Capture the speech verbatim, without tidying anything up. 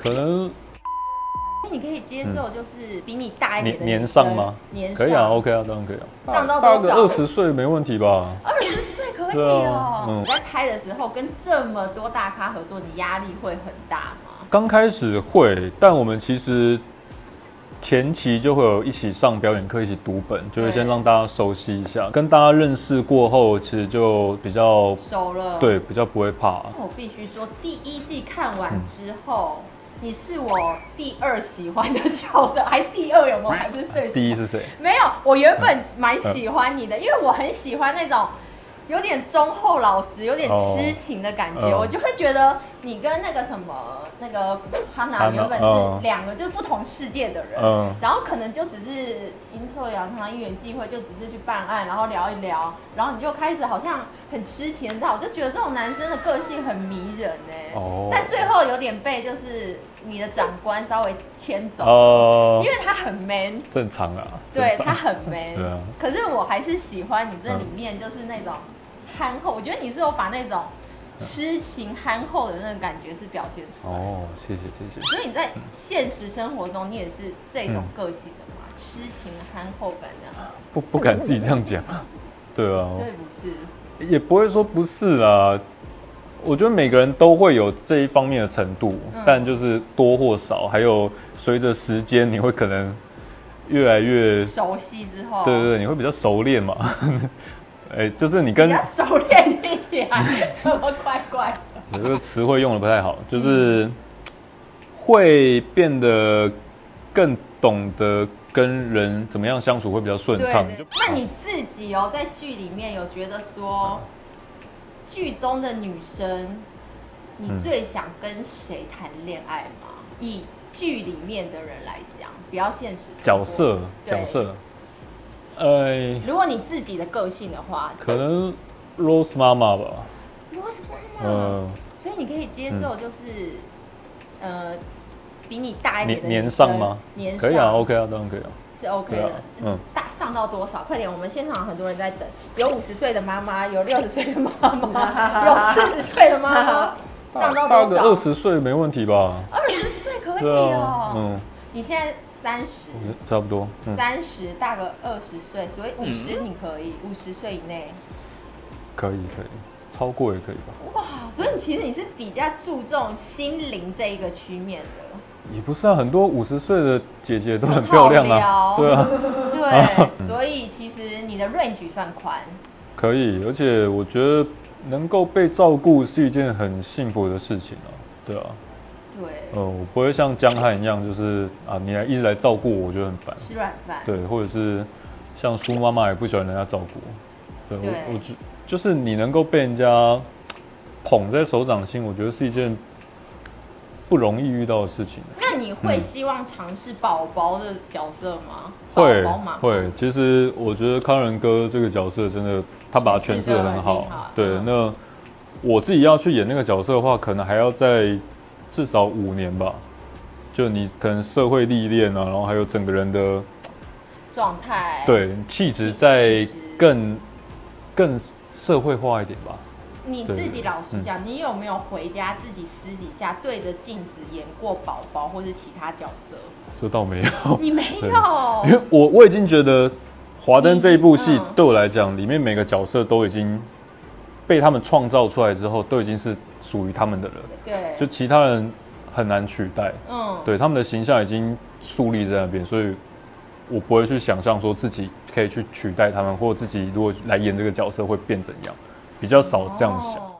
可能。你可以接受就是比你大一点的年上吗？年上可以啊 ，OK 啊，当然可以啊。上到多少？二十岁没问题吧？二十岁可以哦。你在拍的时候跟这么多大咖合作，你压力会很大吗？刚开始会，但我们其实前期就会有一起上表演课，一起读本，就会先让大家熟悉一下，跟大家认识过后，其实就比较熟了，对，比较不会怕。我必须说，第一季看完之后。嗯，你是我第二喜欢的角色，还第二有没有？还不是最喜欢？第一是谁？没有，我原本蛮喜欢你的，因为我很喜欢那种有点忠厚老实、有点痴情的感觉，哦、我就会觉得你跟那个什么那个哈娜原本是两个就是不同世界的人，哦、然后可能就只是阴错阳差、因缘际会，就只是去办案，然后聊一聊，然后你就开始好像很痴情，你知道？我就觉得这种男生的个性很迷人哎、欸，哦、但最后有点被就是。你的长官稍微牵走，哦，因为他很 man， 正常啊，对他很 man， 对啊。可是我还是喜欢你这里面就是那种憨厚，嗯、我觉得你是有把那种痴情憨厚的那种感觉是表现出来的。哦，谢谢谢谢。所以你在现实生活中，你也是这种个性的嘛，嗯、痴情憨厚感这样。不不敢自己这样讲，对啊。所以不是，也不会说不是啦。我觉得每个人都会有这一方面的程度，嗯、但就是多或少，还有随着时间，你会可能越来越熟悉之后，对对对，你会比较熟练嘛。哎、欸，就是你跟比较熟练一点，什么怪怪的，这个词汇用的不太好，就是会变得更懂得跟人怎么样相处会比较顺畅。對對對，那你自己哦，在剧里面有觉得说？嗯，剧中的女生，你最想跟谁谈恋爱吗？嗯、以剧里面的人来讲，比较现实角色角色。呃，如果你自己的个性的话，可能 Rose 妈妈吧。Rose 妈妈。呃、所以你可以接受，就是、嗯、呃，比你大一点的年上吗？年上可以啊 ，OK 啊，当然可以啊。是 OK 的，啊、嗯，大上到多少？快点，我们现场很多人在等，有五十岁的妈妈，有六十岁的妈妈，有四十岁的妈妈，上到多少？二十岁没问题吧？二十岁可以哦、喔啊，嗯，你现在三十，差不多，三十大个二十岁，所以五十你可以，五十岁以内，可以可以，超过也可以吧？哇，所以你其实你是比较注重心灵这一个区面的。也不是啊，很多五十岁的姐姐都很漂亮啊，对啊，对，所以其实你的 range 算宽，可以，而且我觉得能够被照顾是一件很幸福的事情啊，对啊，对，呃，我不会像江汉一样，就是啊，你来一直来照顾我，我觉得很烦，吃软饭，对，或者是像苏妈妈也不喜欢人家照顾，对，對我我就就是你能够被人家捧在手掌心，我觉得是一件不容易遇到的事情。那你会希望尝试宝宝的角色吗？会、嗯、会。其实我觉得康仁哥这个角色真的，他把它诠释得很好。好对，嗯、那我自己要去演那个角色的话，可能还要再至少五年吧。就你可能社会历练啊，然后还有整个人的状态，对，气质再更更社会化一点吧。你自己老实讲，嗯、你有没有回家自己私底下对着镜子演过宝宝或者其他角色？这倒没有，你没有，因为我我已经觉得《华灯》这一部戏对我来讲，嗯、里面每个角色都已经被他们创造出来之后，都已经是属于他们的了。对，就其他人很难取代。嗯，对，他们的形象已经树立在那边，所以我不会去想象说自己可以去取代他们，或自己如果来演这个角色会变怎样。比较少这样想。